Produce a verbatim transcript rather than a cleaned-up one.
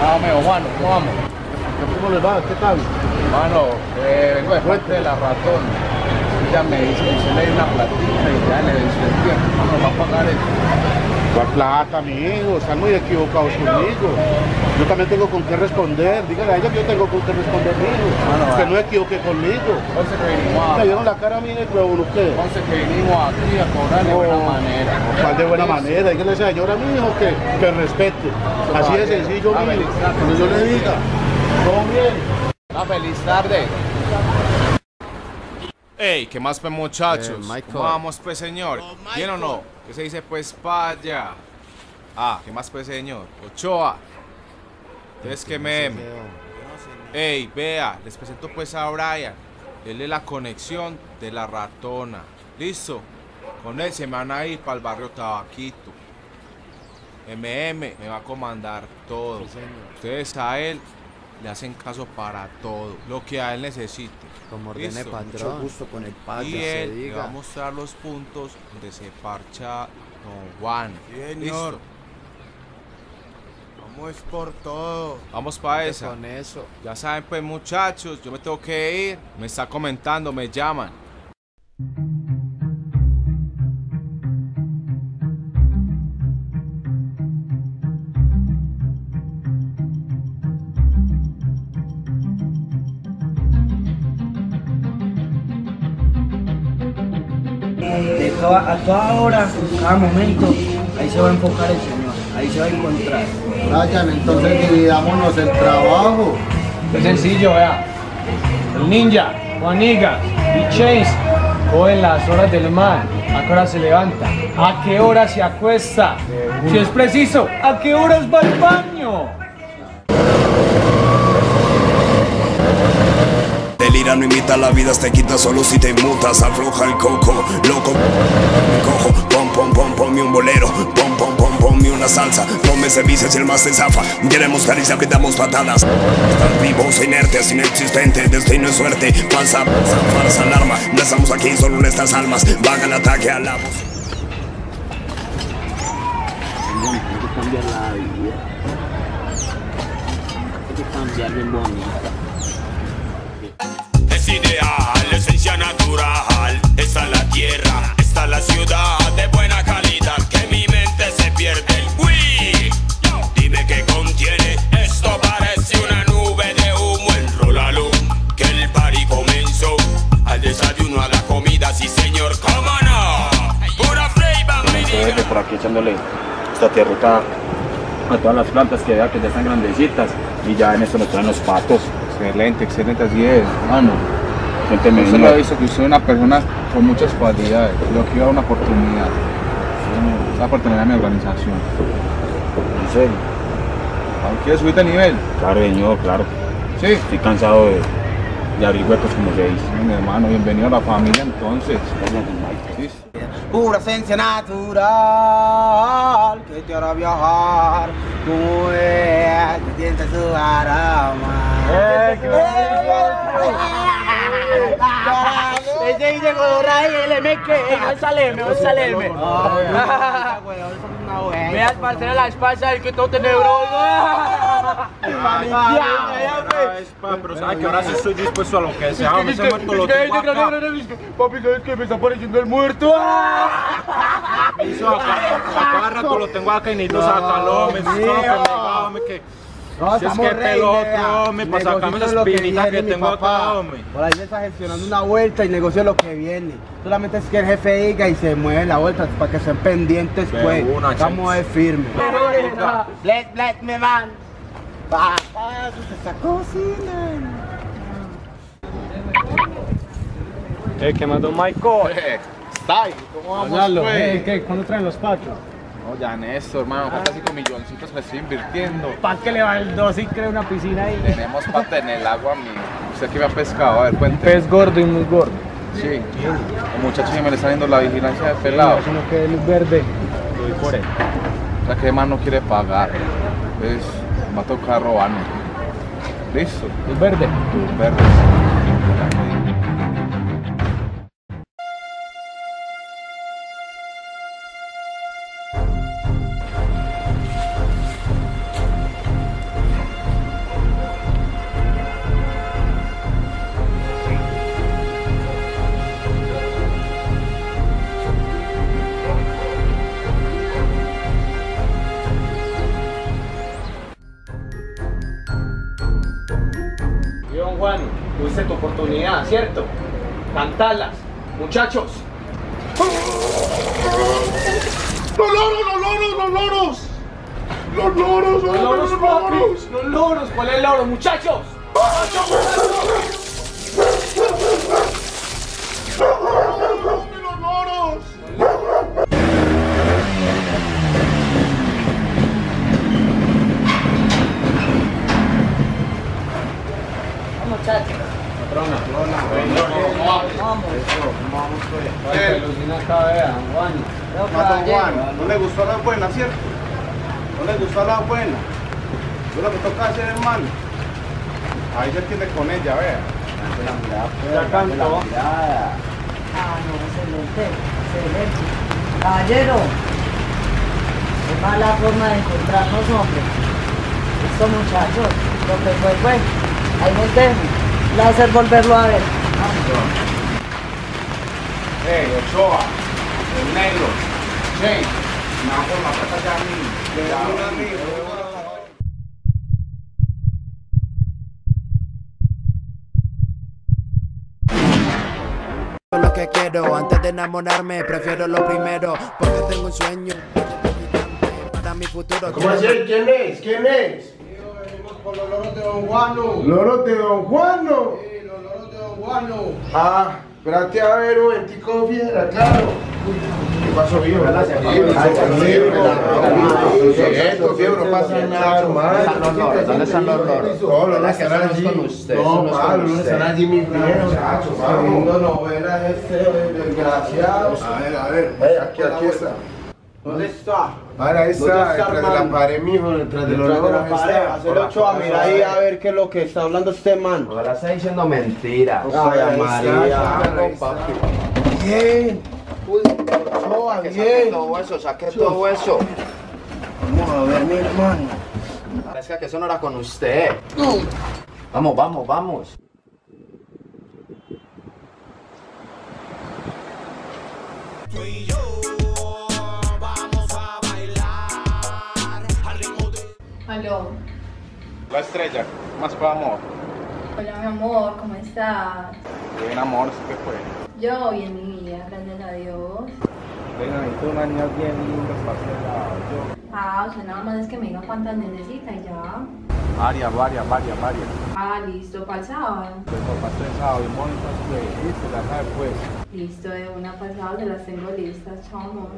Más o menos, Juan, ¿cómo vamos? ¿Cómo les va? ¿Qué tal? Mano, eh, vengo de parte de la ratón. Ella me dice que usted le dio una platita y ya le venció el tiempo. ¿Cómo nos va a pagar eso? La plata, mi hijo, están muy equivocados conmigo. Yo también tengo con qué responder. Dígale a ella que yo tengo con qué responder, mi hijo. Mano, que no equivoque conmigo. Entonces que vinimos a... Me dieron la cara a mí y me uno usted. Entonces que vinimos aquí a cobrar de buena manera. ¿Cuál de buena manera? Dígale a esa señora, mi hijo, que, que respete. Así de sencillo, mi hijo. Cuando yo le diga, todo bien. Una feliz tarde. Ey, ¿qué más pues muchachos? Eh, Vamos pues señor, oh, ¿bien o no? ¿Qué se dice pues para allá? Ah, ¿qué más pues señor? Ochoa. Entonces que me... Ey, vea, les presento pues a Brian. Él es la conexión de la ratona. ¿Listo? Con él se me van a ir para el barrio Tabaquito. M M me va a comandar todo. Sí, ustedes a él le hacen caso para todo, lo que a él necesite. Como ordene patrón, mucho gusto con el patrón. Y él se diga. Le va a mostrar los puntos donde se parcha Don Juan. Bien, señor. Vamos por todo. Vamos para esa. Con eso. Ya saben pues muchachos, yo me tengo que ir. Me está comentando, me llaman. De toda, a toda hora, cada momento, ahí se va a enfocar el Señor, ahí se va a encontrar. Brian, entonces dividámonos el trabajo. Es sencillo, vea. El ninja, Juaniga y Chase cogen las horas del mar. ¿A qué hora se levanta? ¿A qué hora se acuesta? Si es preciso, ¿a qué horas va al baño? Delira no imita la vida, te quita solo si te mutas, afloja el coco, loco, cojo, pom pom pom ponme un bolero, pom pom pom ponme una salsa, tome ese vicio si el más se zafa, queremos caricia, gritamos patadas, están vivos, inertes, inexistentes, destino y suerte, falsa, falsa alarma, no estamos aquí solo en estas almas, vagan ataque a la voz. Hay que cambiar la vida, hay que cambiar bien bonita. Es ideal, esencia natural, está la tierra, está la ciudad de buena calidad, que mi mente se pierde el wii. Dime que contiene, esto parece una nube de humo, enrólalo, que el party comenzó, al desayuno, a la comida, sí señor, cómo no, pura freiba, mi niña. Por aquí echándole esta tierrita a todas las plantas que vea que ya están grandecitas, y ya en esto nos traen los patos. Excelente, excelente, así es, hermano. Yo lo he visto que usted es una persona con muchas cualidades. Lo que iba a una oportunidad. Sí, una oportunidad de mi organización. ¿En serio? ¿Quieres subir de nivel? Claro, señor, claro. ¿Sí? Estoy cansado de, de abrir huecos como se dice. Sí, mi hermano, bienvenido a la familia entonces. Sí. Pura esencia natural que te hará viajar. Tú eres, te sientes tu aroma. ¡Eh, qué bonito! Ese dice con el M que no sale, no sale el M. Mira el parcero la espalda, el que todo tenebroso. Pero sabes que ahora sí estoy dispuesto a lo que sea. Me se muerto lo que papi, ¿sabes que me está apareciendo el muerto? Me hizo acá, cada rato lo tengo acá y ni lo saca, me hizo que no, si es que pelota, hombre, para sacarme las pinitas que, viene, que tengo acá, hombre. Por ahí se está gestionando una vuelta y negocio lo que viene. Solamente es que el jefe diga y se mueve la vuelta para que estén pendientes, pues. Estamos de firme. Let, let me man. Papá, se está cocinando. Eh, ¿qué mandó Michael? Eh, está ahí, ¿cómo vamos? Háblalo, eh, ¿qué? ¿Cuándo traen los pachos? No, ya en eso, hermano, falta cinco milloncitos que estoy invirtiendo. ¿Para qué le va el dos y crea una piscina ahí? Tenemos para tener el agua, amigo. ¿Usted qué me ha pescado? A ver, cuente. Pez gordo y muy gordo. Sí. ¿Qué? Los muchachos ya me le están yendo la vigilancia de pelado. Eso no quede luz verde. Lo doy por él. O sea, que más no quiere pagar. Entonces, va a tocar robarnos. ¿Listo? Luz verde. Luz verde. Juan, tuviste tu oportunidad, ¿cierto? Cantalas, muchachos. ¡Los loros, los loros, los loros! ¡Los loros, los loros, los loros! ¡Los loros! ¿Cuál es el loro, muchachos? ¡Los loros! Muchachos. Patrona, patrona, vamos, vamos. Vamos, pues. Que alucina acá, vea, Juan. Mato Juan, no le gustó la buena, ¿cierto? No le gustó la buena. Yo lo que toca hacer, hermano. Ahí se tiene con ella, vea. Ya canto. Ah, no, excelente, excelente. Caballero, qué mala forma de encontrarnos, hombre. Estos muchachos, lo que fue, fue. Ahí nos dejo. Un placer volverlo a ver. Hey, Ochoa, el negro, James, me hago la plata ya a mí. Ya a mí, ya a mí. Lo que quiero, antes de enamorarme, prefiero lo primero, porque tengo un sueño para mi futuro. ¿Cómo hacer? ¿Quién es? ¿Quién es? Digo, venimos por los loros de Don Juano. ¿Loros de Don Juano? Sí, los loros de Don Juano. Ah, espérate a ver, un tico fiera, claro. ¿Qué pasó, viejo? Esto, viejo, no pasa nada, hermano. ¿Dónde están los loros? No, los loros están allí. No, los loros están allí, mi viejo. Muchachos, mundo novela este desgraciado. A ver, a ver. Aquí, aquí está. ¿Dónde está? Ahora está, detrás de la pared, mijo, detrás de los loros. Hacer ocho a mirar ahí a ver qué es lo que está hablando este man. Ahora está diciendo mentira. Ay, María. Bien. Ochoa, que saque todo eso, saque todo eso. Vamos a ver, mi hermano. Parece que eso no era con usted. Vamos, vamos, vamos. Tú y yo vamos a bailar al ritmo de... Aló. La estrella, más para amor. Hola, mi amor, ¿cómo estás? Bien, amor, ¿sí que fue? Yo bien, mi vida, gracias a Dios. Venga, y tú, una niña bien linda, parcelada. Ah, o sea, nada más es que me diga cuántas necesitas y ya. Varias, varias, varias, varias. Ah, listo, para el sábado. Pues para el sábado, y monta, listo, la sabes pues. Listo, de una pasada, te las tengo listas, chao amor.